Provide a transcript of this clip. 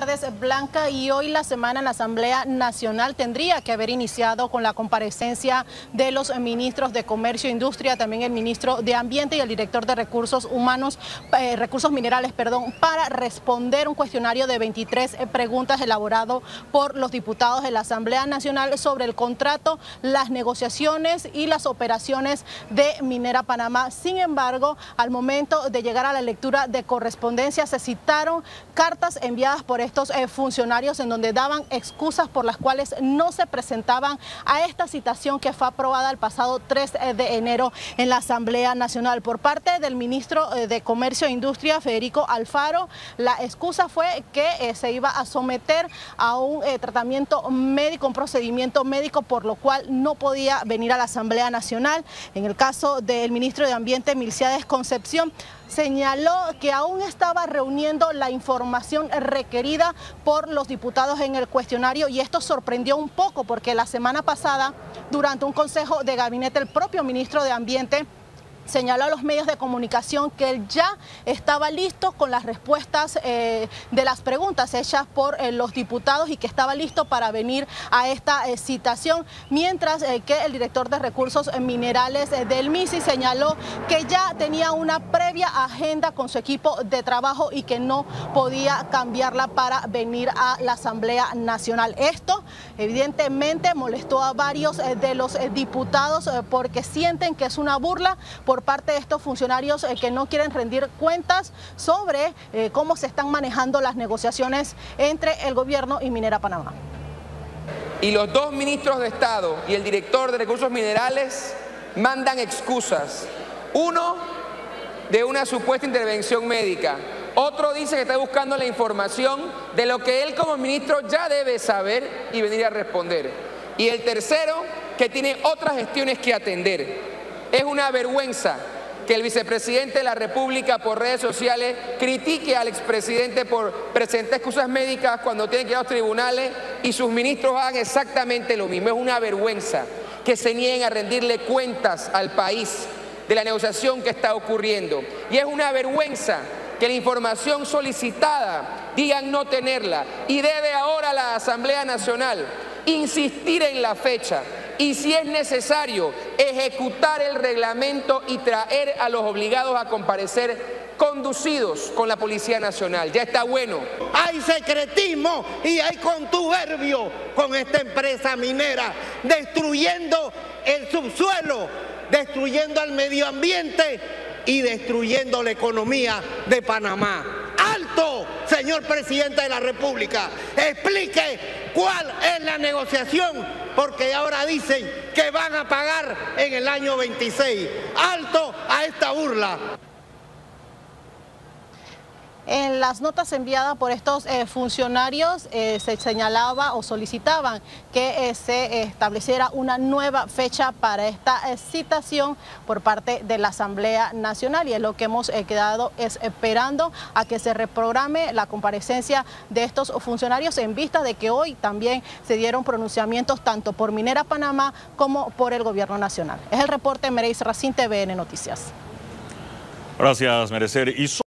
tardes, Blanca. Y hoy la semana en la Asamblea Nacional tendría que haber iniciado con la comparecencia de los ministros de Comercio e Industria, también el ministro de Ambiente y el director de Recursos Minerales, para responder un cuestionario de 23 preguntas elaborado por los diputados de la Asamblea Nacional sobre el contrato, las negociaciones y las operaciones de Minera Panamá. Sin embargo, al momento de llegar a la lectura de correspondencia, se citaron cartas enviadas por estos funcionarios en donde daban excusas por las cuales no se presentaban a esta citación que fue aprobada el pasado 3 de enero en la Asamblea Nacional. Por parte del ministro de Comercio e Industria, Federico Alfaro, la excusa fue que se iba a someter a un tratamiento médico, un procedimiento médico, por lo cual no podía venir a la Asamblea Nacional. En el caso del ministro de Ambiente, Milciades Concepción, señaló que aún estaba reuniendo la información requerida por los diputados en el cuestionario, y esto sorprendió un poco porque la semana pasada, durante un consejo de gabinete, el propio ministro de Ambiente señaló a los medios de comunicación que él ya estaba listo con las respuestas de las preguntas hechas por los diputados y que estaba listo para venir a esta citación, mientras que el director de Recursos Minerales del MISI señaló que ya tenía una previa agenda con su equipo de trabajo y que no podía cambiarla para venir a la Asamblea Nacional. Esto evidentemente molestó a varios de los diputados porque sienten que es una burla por parte de estos funcionarios que no quieren rendir cuentas sobre cómo se están manejando las negociaciones entre el gobierno y Minera Panamá. Y los dos ministros de Estado y el director de Recursos Minerales mandan excusas. Uno de una supuesta intervención médica, otro dice que está buscando la información de lo que él como ministro ya debe saber y venir a responder. Y el tercero, que tiene otras gestiones que atender. Es una vergüenza que el vicepresidente de la República por redes sociales critique al expresidente por presentar excusas médicas cuando tienen que ir a los tribunales y sus ministros hagan exactamente lo mismo. Es una vergüenza que se nieguen a rendirle cuentas al país de la negociación que está ocurriendo. Y es una vergüenza que la información solicitada digan no tenerla, y debe ahora la Asamblea Nacional insistir en la fecha y, si es necesario, ejecutar el reglamento y traer a los obligados a comparecer conducidos con la Policía Nacional. Ya está bueno. Hay secretismo y hay contubernio con esta empresa minera, destruyendo el subsuelo, destruyendo al medio ambiente y destruyendo la economía de Panamá. ¡Alto, señor presidente de la República! Explique cuál es la negociación, porque ahora dicen que van a pagar en el año 26. ¡Alto a esta burla! En las notas enviadas por estos funcionarios se señalaba o solicitaban que se estableciera una nueva fecha para esta citación por parte de la Asamblea Nacional, y es lo que hemos quedado esperando, a que se reprograme la comparecencia de estos funcionarios en vista de que hoy también se dieron pronunciamientos tanto por Minera Panamá como por el Gobierno Nacional. Es el reporte de Mereis Racín, TVN Noticias. Gracias, Merecer.